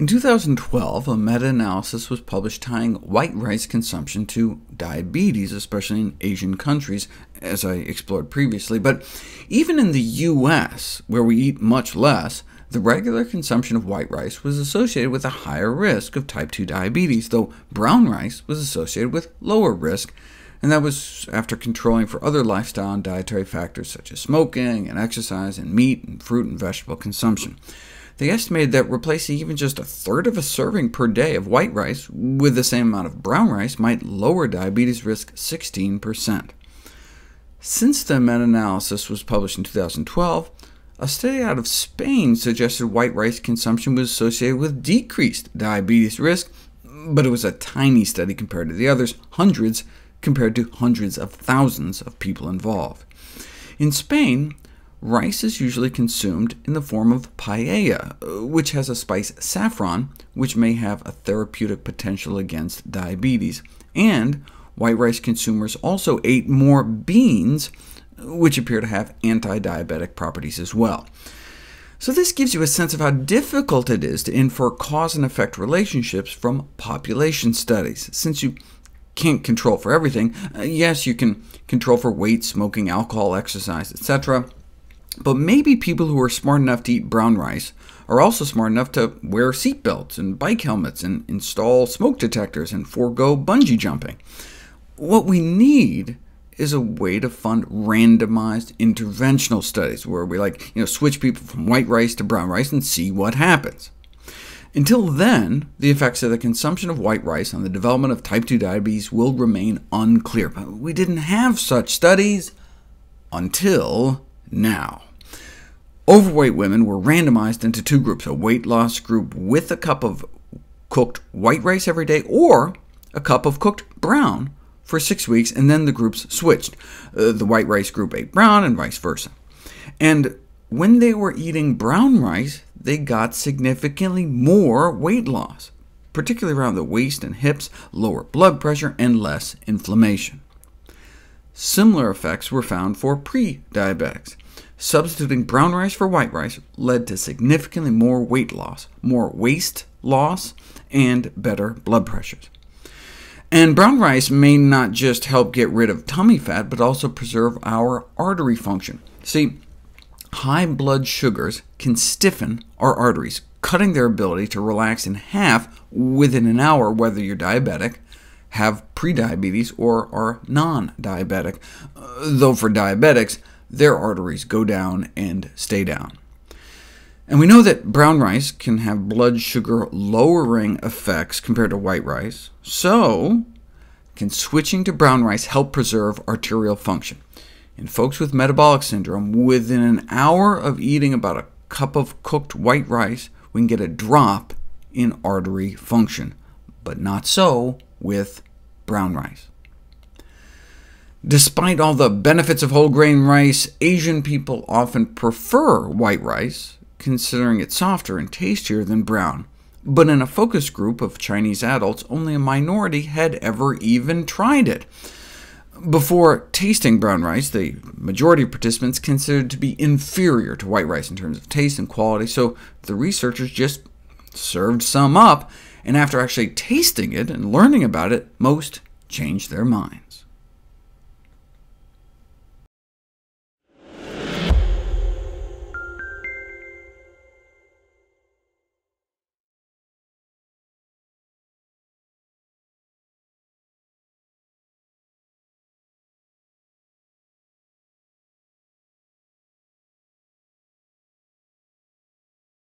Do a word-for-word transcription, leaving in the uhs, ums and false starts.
In two thousand twelve, a meta-analysis was published tying white rice consumption to diabetes, especially in Asian countries, as I explored previously. But even in the U S, where we eat much less, the regular consumption of white rice was associated with a higher risk of type two diabetes, though brown rice was associated with lower risk, and that was after controlling for other lifestyle and dietary factors such as smoking and exercise and meat and fruit and vegetable consumption. They estimated that replacing even just a third of a serving per day of white rice with the same amount of brown rice might lower diabetes risk sixteen percent. Since the meta-analysis was published in two thousand twelve, a study out of Spain suggested white rice consumption was associated with decreased diabetes risk, but it was a tiny study compared to the others, hundreds compared to hundreds of thousands of people involved. In Spain, rice is usually consumed in the form of paella, which has a spice saffron, which may have a therapeutic potential against diabetes. And white rice consumers also ate more beans, which appear to have anti-diabetic properties as well. So this gives you a sense of how difficult it is to infer cause and effect relationships from population studies, since you can't control for everything. Yes, you can control for weight, smoking, alcohol, exercise, et cetera, but maybe people who are smart enough to eat brown rice are also smart enough to wear seatbelts and bike helmets and install smoke detectors and forego bungee jumping. What we need is a way to fund randomized interventional studies, where we like, you know, switch people from white rice to brown rice and see what happens. Until then, the effects of the consumption of white rice on the development of type two diabetes will remain unclear. But we didn't have such studies until now. Overweight women were randomized into two groups, a weight loss group with a cup of cooked white rice every day or a cup of cooked brown for six weeks, and then the groups switched. Uh, the white rice group ate brown, and vice versa. And when they were eating brown rice, they got significantly more weight loss, particularly around the waist and hips, lower blood pressure, and less inflammation. Similar effects were found for pre-diabetics. Substituting brown rice for white rice led to significantly more weight loss, more waist loss, and better blood pressures. And brown rice may not just help get rid of tummy fat, but also preserve our artery function. See, high blood sugars can stiffen our arteries, cutting their ability to relax in half within an hour, whether you're diabetic, have prediabetes, or are non-diabetic, though for diabetics, their arteries go down and stay down. And we know that brown rice can have blood sugar-lowering effects compared to white rice, so can switching to brown rice help preserve arterial function? In folks with metabolic syndrome, within an hour of eating about a cup of cooked white rice, we can get a drop in artery function, but not so with brown rice. Despite all the benefits of whole grain rice, Asian people often prefer white rice, considering it softer and tastier than brown. But in a focus group of Chinese adults, only a minority had ever even tried it. Before tasting brown rice, the majority of participants considered it to be inferior to white rice in terms of taste and quality, so the researchers just served some up, and after actually tasting it and learning about it, most changed their minds.